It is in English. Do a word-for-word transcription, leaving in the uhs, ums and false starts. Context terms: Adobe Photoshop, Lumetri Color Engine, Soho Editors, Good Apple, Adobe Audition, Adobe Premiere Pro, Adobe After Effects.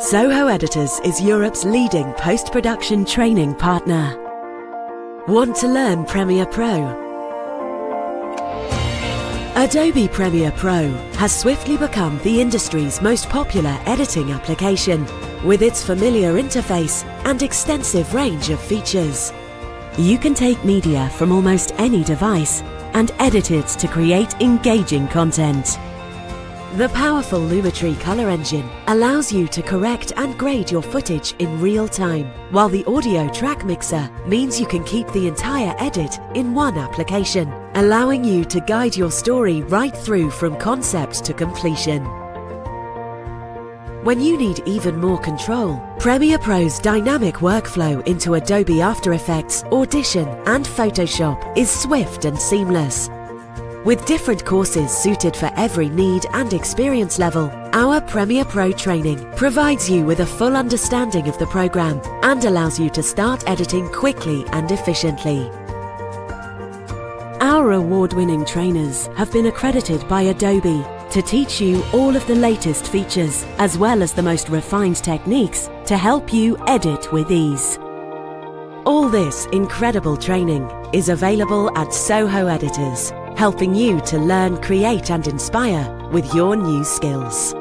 Soho Editors is Europe's leading post-production training partner. Want to learn Premiere Pro? Adobe Premiere Pro has swiftly become the industry's most popular editing application, with its familiar interface and extensive range of features. You can take media from almost any device and edit it to create engaging content. The powerful Lumetri Color Engine allows you to correct and grade your footage in real time, while the Audio Track Mixer means you can keep the entire edit in one application, allowing you to guide your story right through from concept to completion. When you need even more control, Premiere Pro's dynamic workflow into Adobe After Effects, Audition and Photoshop is swift and seamless. With different courses suited for every need and experience level, our Premiere Pro training provides you with a full understanding of the program and allows you to start editing quickly and efficiently. Our award-winning trainers have been accredited by Adobe to teach you all of the latest features, as well as the most refined techniques to help you edit with ease. All this incredible training is available at Soho Editors, helping you to learn, create and inspire with your new skills.